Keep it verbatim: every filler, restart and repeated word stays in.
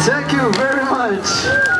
Thank you very much.